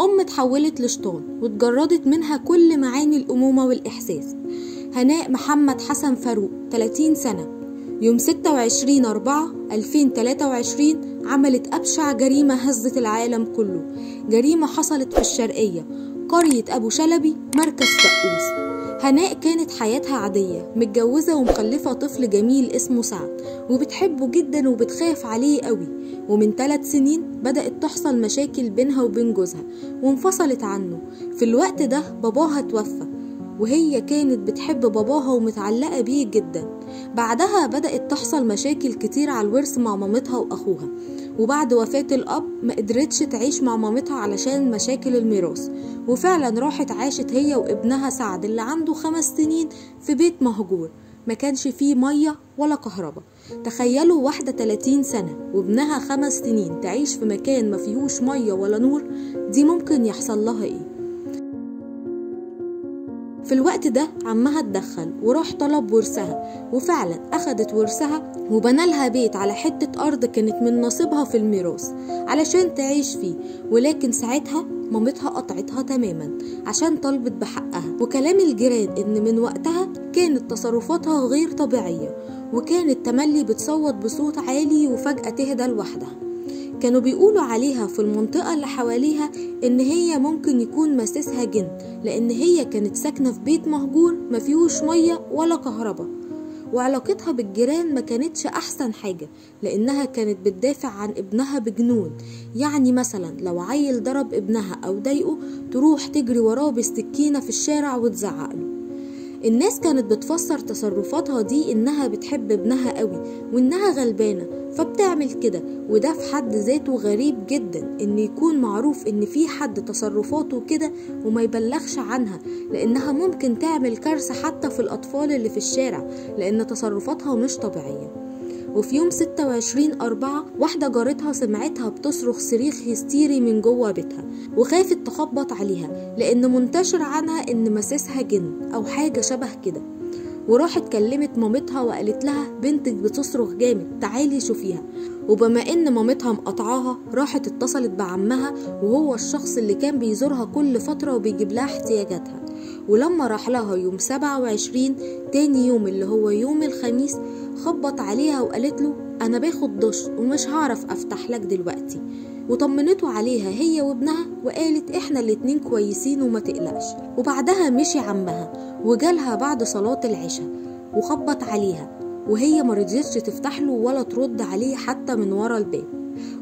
الأم اتحولت لشيطان واتجردت منها كل معاني الأمومة والإحساس. هناء محمد حسن فاروق 30 سنة، يوم 26/4/2023 عملت أبشع جريمة هزت العالم كله، جريمة حصلت في الشرقية قرية أبو شلبي مركز فاقوس. هناء كانت حياتها عادية، متجوزة ومخلفة طفل جميل اسمه سعد وبتحبه جدا وبتخاف عليه قوي. ومن 3 سنين بدأت تحصل مشاكل بينها وبين جوزها وانفصلت عنه. في الوقت ده باباها توفى وهي كانت بتحب باباها ومتعلقة بيه جدا. بعدها بدأت تحصل مشاكل كتير على الورث مع مامتها وأخوها، وبعد وفاة الأب ما قدرتش تعيش مع مامتها علشان مشاكل الميراث، وفعلا راحت عاشت هي وابنها سعد اللي عنده 5 سنين في بيت مهجور ما كانش فيه مية ولا كهرباء. تخيلوا واحدة 30 سنة وابنها 5 سنين تعيش في مكان ما فيهوش مية ولا نور، دي ممكن يحصل لها ايه؟ في الوقت ده عمها اتدخل وراح طلب ورثها، وفعلا اخدت ورثها وبنى لها بيت على حتة ارض كانت من نصيبها في الميراث علشان تعيش فيه. ولكن ساعتها مامتها قطعتها تماما عشان طلبت بحقها، وكلام الجيران ان من وقتها كانت تصرفاتها غير طبيعية، وكانت تملي بتصوت بصوت عالي وفجأة تهدى لوحدها. كانوا بيقولوا عليها في المنطقة اللي حواليها ان هي ممكن يكون مسسها جن، لان هي كانت ساكنة في بيت مهجور ما فيهوش مية ولا كهرباء. وعلاقتها بالجيران ما كانتش احسن حاجة، لانها كانت بتدافع عن ابنها بجنون. يعني مثلا لو عيل ضرب ابنها او ضايقه تروح تجري وراه بالسكينة في الشارع وتزعقله. الناس كانت بتفسر تصرفاتها دي انها بتحب ابنها قوي وانها غلبانة فبتعمل كده، وده في حد ذاته غريب جدا ان يكون معروف ان في حد تصرفاته كده وما يبلغش عنها، لانها ممكن تعمل كارثة حتى في الاطفال اللي في الشارع لان تصرفاتها مش طبيعية. وفي يوم 26/4 واحدة جارتها سمعتها بتصرخ صريخ هستيري من جوه بيتها، وخافت تخبط عليها لأن منتشر عنها إن مسسها جن أو حاجة شبه كده. وراحت كلمت مامتها وقالت لها بنتك بتصرخ جامد تعالي شوفيها. وبما إن مامتها مقطعاها راحت اتصلت بعمها وهو الشخص اللي كان بيزورها كل فترة وبيجيب لها احتياجاتها. ولما راح لها يوم 27 تاني يوم اللي هو يوم الخميس خبط عليها وقالت له انا باخد دش ومش هعرف افتح لك دلوقتي، وطمنته عليها هي وابنها وقالت احنا الاتنين كويسين وما تقلقش. وبعدها مشي عمها وجالها بعد صلاة العشاء وخبط عليها وهي ما رضيتش تفتح له ولا ترد عليه حتى من ورا الباب،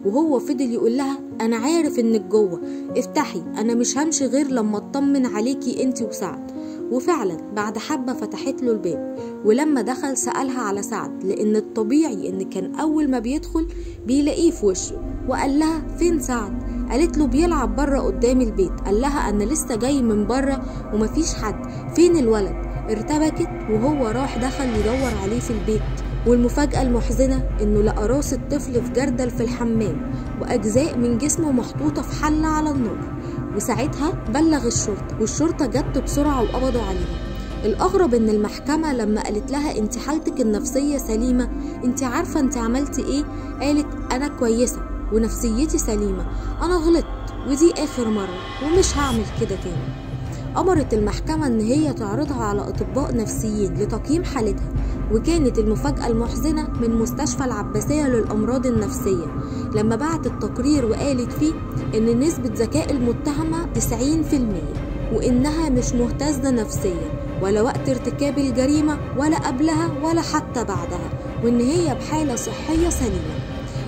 وهو فضل يقول لها انا عارف انك جوه افتحي انا مش همشي غير لما اطمن عليكي انتي وسعد. وفعلا بعد حبه فتحت له الباب، ولما دخل سالها على سعد لان الطبيعي ان كان اول ما بيدخل بيلاقيه في وشه، وقال لها فين سعد؟ قالت له بيلعب بره قدام البيت. قال لها انا لسه جاي من بره ومفيش حد، فين الولد؟ ارتبكت وهو راح دخل يدور عليه في البيت، والمفاجأة المحزنة انه لقى راس الطفل في جردل في الحمام واجزاء من جسمه محطوطة في حلة على النار. وساعتها بلغ الشرطة والشرطة جت بسرعة وقبضوا عليها. الاغرب ان المحكمة لما قالت لها انت حالتك النفسية سليمة، انت عارفة انت عملتي ايه؟ قالت انا كويسة ونفسيتي سليمة، انا غلطت ودي اخر مرة ومش هعمل كده تاني. أمرت المحكمة إن هي تعرضها على أطباء نفسيين لتقييم حالتها، وكانت المفاجأة المحزنة من مستشفى العباسية للأمراض النفسية لما بعتت تقرير وقالت فيه إن نسبة ذكاء المتهمة 90% وإنها مش مهتزة نفسيا ولا وقت ارتكاب الجريمة ولا قبلها ولا حتى بعدها، وإن هي بحالة صحية سليمة.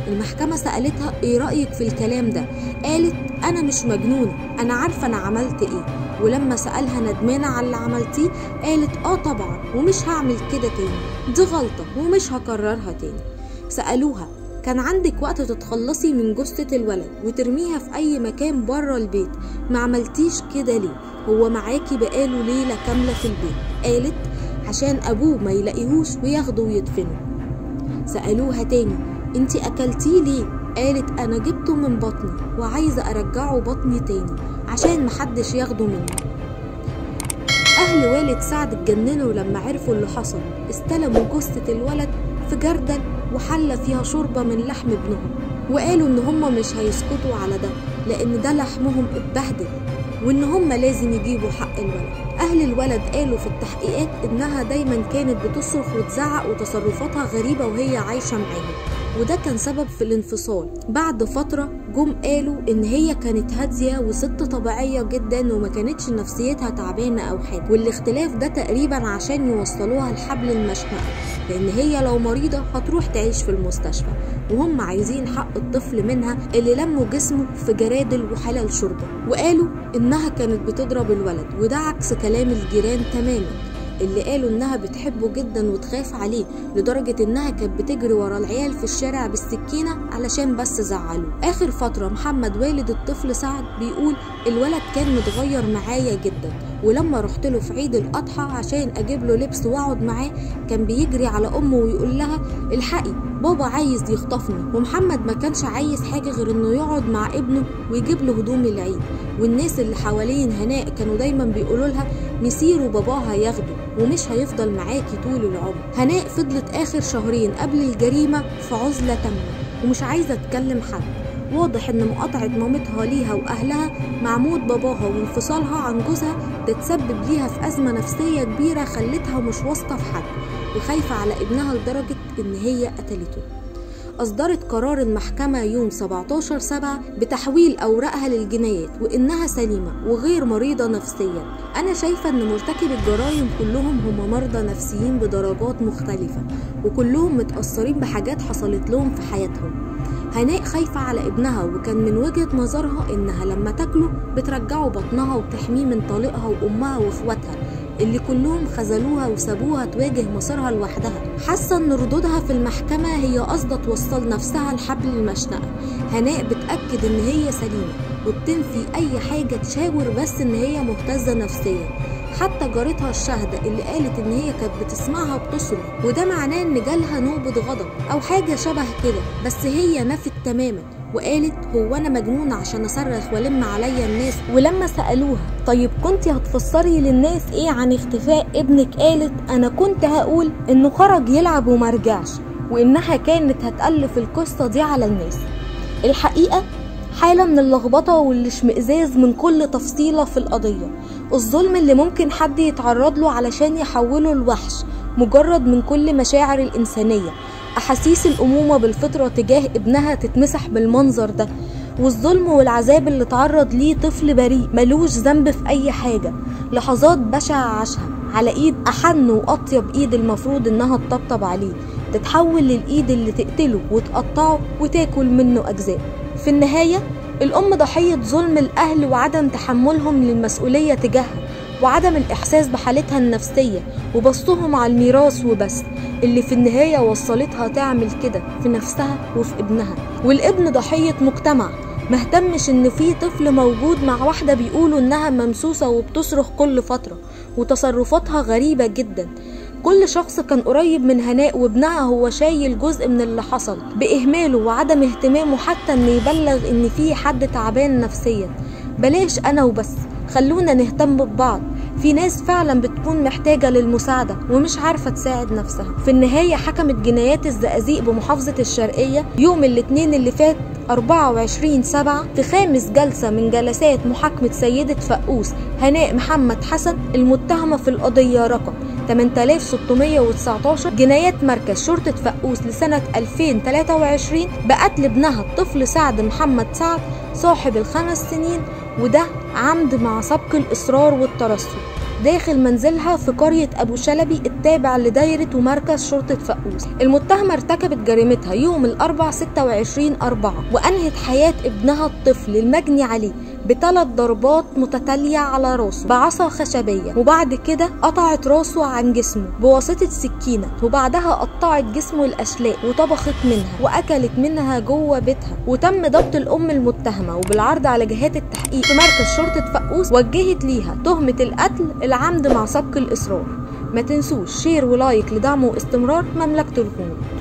المحكمة سألتها إيه رأيك في الكلام ده؟ قالت أنا مش مجنونة أنا عارفة أنا عملت إيه. ولما سألها ندمانة على اللي عملتيه قالت اه طبعا ومش هعمل كده تاني، دي غلطة ومش هكررها تاني. سألوها كان عندك وقت تتخلصي من جثة الولد وترميها في اي مكان بره البيت، ما عملتيش كده ليه؟ هو معاكي بقاله ليلة كاملة في البيت. قالت عشان ابوه ما يلاقيهوش وياخده ويدفنه. سألوها تاني انتي اكلتيه ليه؟ قالت انا جبته من بطني وعايزه ارجعه بطني تاني عشان محدش ياخده مني. اهل والد سعد اتجننوا لما عرفوا اللي حصل، استلموا جثه الولد في جردل وحله فيها شوربه من لحم ابنهم، وقالوا ان هم مش هيسكتوا على ده لأن ده لحمهم اتبهدل، وإن هم لازم يجيبوا حق الولد. أهل الولد قالوا في التحقيقات إنها دايما كانت بتصرخ وتزعق وتصرفاتها غريبة وهي عايشة معاهم، وده كان سبب في الانفصال. بعد فترة جم قالوا إن هي كانت هادية وست طبيعية جدا وما كانتش نفسيتها تعبانة أو حاجة، والاختلاف ده تقريبا عشان يوصلوها لحبل المشنقة، لأن هي لو مريضة هتروح تعيش في المستشفى، وهم عايزين حق الطفل منها اللي لموا جسمه في جرادل وحلل شربة. وقالوا إنها كانت بتضرب الولد، وده عكس كلام الجيران تماما اللي قالوا انها بتحبه جدا وتخاف عليه، لدرجة انها كانت بتجري ورا العيال في الشارع بالسكينة علشان بس زعلوه. اخر فترة محمد والد الطفل سعد بيقول الولد كان متغير معايا جدا، ولما رحت له في عيد الاضحى عشان اجيب له لبس واقعد معاه كان بيجري على امه ويقول لها الحقي بابا عايز يخطفني. ومحمد ما كانش عايز حاجة غير انه يقعد مع ابنه ويجيب له هدوم العيد، والناس اللي حوالين هناء كانوا دايما بيقولوا لها مسيره باباها ياخده ومش هيفضل معاكي طول العمر. هناء فضلت اخر شهرين قبل الجريمة في عزلة تامة ومش عايزة تكلم حد. واضح ان مقاطعة مامتها ليها واهلها مع موت باباها وانفصالها عن جوزها ده تسبب ليها في ازمة نفسية كبيرة خلتها مش واثقة في حد وخايفة على ابنها لدرجة ان هي قتلته. أصدرت قرار المحكمة يوم 17/7 بتحويل أوراقها للجنايات وإنها سليمة وغير مريضة نفسيا. أنا شايفة إن مرتكب الجرائم كلهم هم مرضى نفسيين بدرجات مختلفة، وكلهم متأثرين بحاجات حصلت لهم في حياتهم. هناء خايفة على ابنها، وكان من وجهة نظرها إنها لما تاكله بترجعه بطنها وبتحميه من طليقها وأمها وإخواتها اللي كلهم خذلوها وسابوها تواجه مصيرها لوحدها. حاسه ان ردودها في المحكمه هي قاصده توصل نفسها لحبل المشنقه. هناء بتاكد ان هي سليمه وبتنفي اي حاجه تشاور بس ان هي مهتزه نفسيا. حتى جارتها الشاهده اللي قالت ان هي كانت بتسمعها بتصرخ، وده معناه ان جالها نوبه غضب او حاجه شبه كده، بس هي نفت تماما وقالت هو انا مجنونه عشان اصرخ والم عليا الناس. ولما سالوها طيب كنتي هتفسري للناس ايه عن اختفاء ابنك، قالت انا كنت هقول انه خرج يلعب وما رجعش، وانها كانت هتالف القصه دي على الناس. الحقيقه حاله من اللخبطه والاشمئزاز من كل تفصيله في القضيه، الظلم اللي ممكن حد يتعرض له علشان يحوله لوحش مجرد من كل مشاعر الانسانيه. أحاسيس الأمومة بالفطرة تجاه ابنها تتمسح بالمنظر ده، والظلم والعذاب اللي تعرض ليه طفل بريء ملوش ذنب في أي حاجة، لحظات بشعة عاشها على إيد أحن وأطيب إيد المفروض إنها تطبطب عليه تتحول للإيد اللي تقتله وتقطعه وتاكل منه أجزاء. في النهاية الأم ضحية ظلم الأهل وعدم تحملهم للمسؤولية تجاهها وعدم الإحساس بحالتها النفسية، وبصهم على الميراث وبس اللي في النهاية وصلتها تعمل كده في نفسها وفي ابنها. والابن ضحية مجتمع مهتمش ان في طفل موجود مع واحدة بيقولوا انها ممسوسة وبتصرخ كل فترة وتصرفاتها غريبة جدا. كل شخص كان قريب من هناء وابنها هو شايل جزء من اللي حصل بإهماله وعدم اهتمامه حتى ان يبلغ ان في حد تعبان نفسيا. بلاش انا وبس، خلونا نهتم ببعض. في ناس فعلا بتكون محتاجة للمساعدة ومش عارفة تساعد نفسها. في النهاية حكمت جنايات الزقازيق بمحافظة الشرقية يوم الاثنين اللي فات 24/7 في 5 جلسة من جلسات محاكمة سيدة فاقوس هناء محمد حسن المتهمة في القضية رقم 8619 جنايات مركز شرطة فاقوس لسنة 2023 بقتل ابنها الطفل سعد محمد سعد صاحب ال5 سنين، وده عمد مع سبق الإصرار والترصد داخل منزلها في قرية أبو شلبي التابع لدايرة ومركز شرطة فاقوس. المتهمة ارتكبت جريمتها يوم 4/26/4 وأنهت حياة ابنها الطفل المجني عليه ب3 ضربات متتالية على راسه بعصا خشبية، وبعد كده قطعت راسه عن جسمه بواسطة سكينة، وبعدها قطعت جسمه الأشلاء وطبخت منها وأكلت منها جوه بيتها. وتم ضبط الأم المتهمة، وبالعرض على جهات التحقيق في مركز شرطة فاقوس وجهت ليها تهمة القتل العمد مع سبق الإصرار. ما تنسوش شير ولايك لدعم واستمرار مملكة الغموض.